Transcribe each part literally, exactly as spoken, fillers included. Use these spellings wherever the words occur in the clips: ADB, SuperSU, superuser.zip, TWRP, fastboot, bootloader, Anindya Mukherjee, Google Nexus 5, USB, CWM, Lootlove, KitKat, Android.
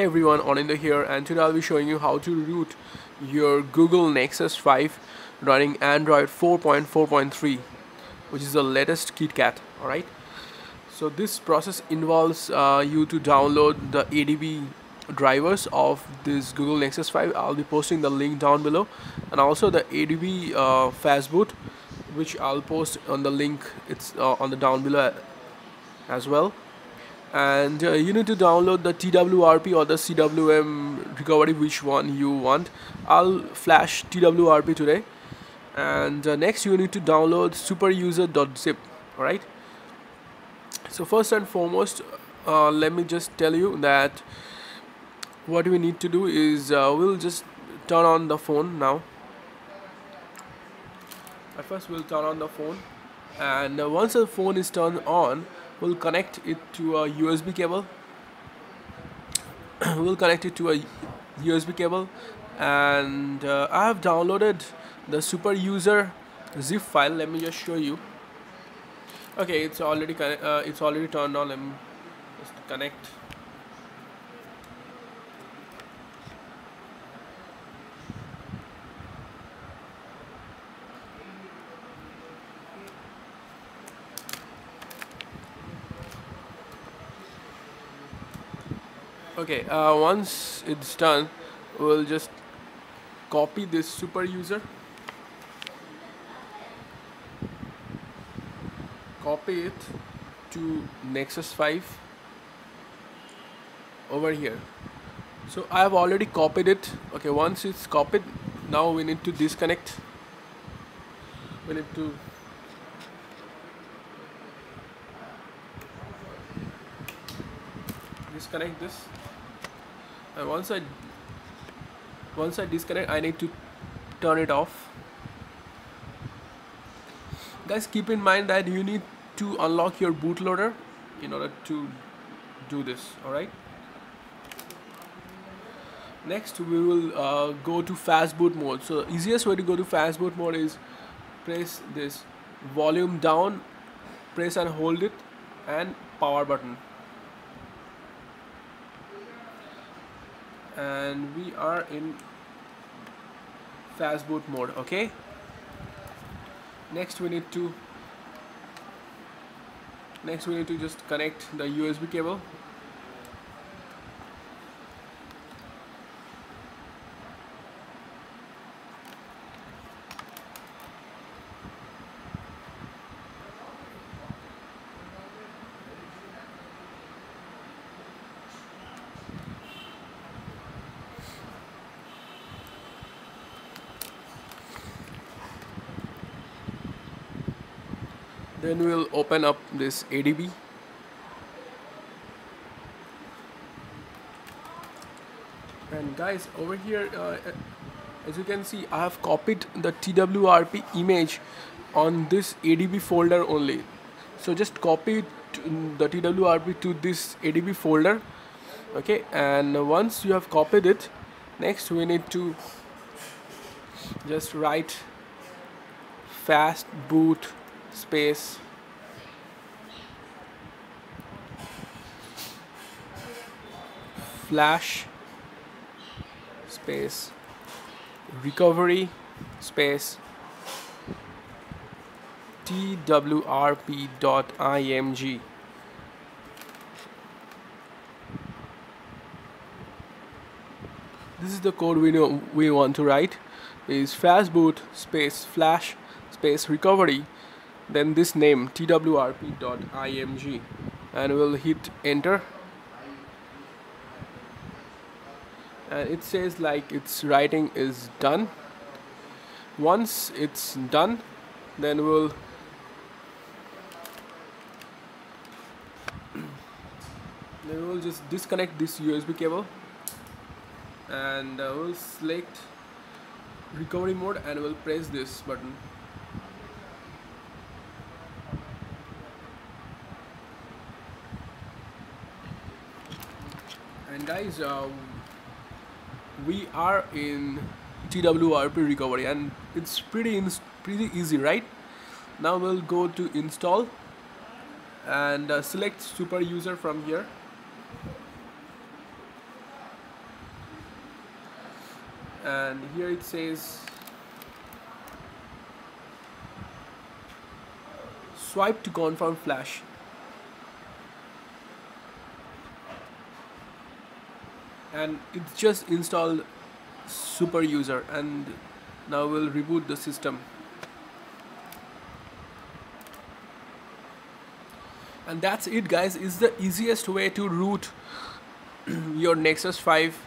Hey everyone, Anindya here, and today I'll be showing you how to root your Google Nexus five running Android four point four point three, which is the latest KitKat. Alright, so this process involves uh, you to download the A D B drivers of this Google Nexus five. I'll be posting the link down below, and also the A D B uh, fastboot, which I'll post on the link. It's uh, on the down below as well. And uh, you need to download the T W R P or the C W M recovery, which one you want. I'll flash T W R P today. And uh, next you need to download superuser.zip. Alright, so first and foremost, uh, let me just tell you that what we need to do is uh, we'll just turn on the phone now. At first we'll turn on the phone, and uh, once the phone is turned on, we'll connect it to a U S B cable. We'll connect it to a U S B cable, and uh, I have downloaded the superuser.zip file. Let me just show you. Okay, it's already connect, uh, it's already turned on. Let me just connect. Okay, uh, once it's done, we'll just copy this super user, copy it to Nexus five over here. So I have already copied it. Okay, once it's copied, now we need to disconnect. We need to disconnect this. And once I once I disconnect, I need to turn it off. Guys, keep in mind that you need to unlock your bootloader in order to do this. Alright, next we will uh, go to fastboot mode. So the easiest way to go to fastboot mode is press this volume down, press and hold it, and power button. And we are in fastboot mode. Okay, next we need to next we need to just connect the U S B cable. Then we'll open up this A D B. And guys, over here, uh, as you can see, I have copied the T W R P image on this A D B folder only. So just copy the T W R P to this A D B folder. Okay, and once you have copied it, next we need to just write fastboot space flash space recovery space twrp.img. This is the code we know we want to write, is fastboot space flash space recovery, then this name twrp.img, and we'll hit enter. And it says like its writing is done. Once it's done, then we'll then we'll just disconnect this U S B cable, and uh, we'll select recovery mode, and we'll press this button. And guys, uh, we are in T W R P recovery, and it's pretty in pretty easy, right? Now we'll go to install, and uh, select super user from here. and here it says swipe to confirm flash. And it's just installed SuperUser, and now we'll reboot the system. And that's it, guys. It's the easiest way to root your Nexus five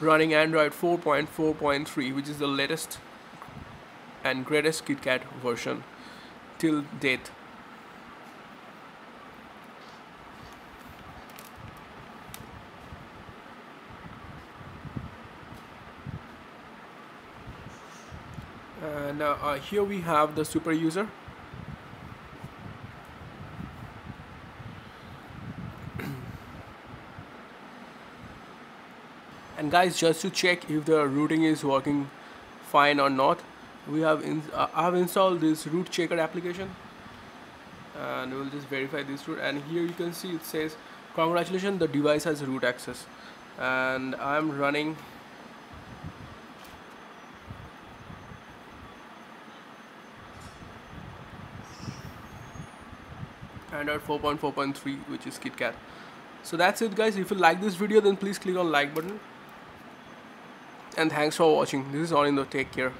running Android four point four point three, which is the latest and greatest KitKat version till date. And uh, uh, here we have the SuperUser. And guys, just to check if the routing is working fine or not, we have in, uh, I have installed this root checker application, and we'll just verify this root. And here you can see it says congratulations, the device has root access, and I'm running Android four point four point three, which is KitKat. So that's it, guys. If you like this video, then please click on like button, and thanks for watching. This is Anindya. Take care.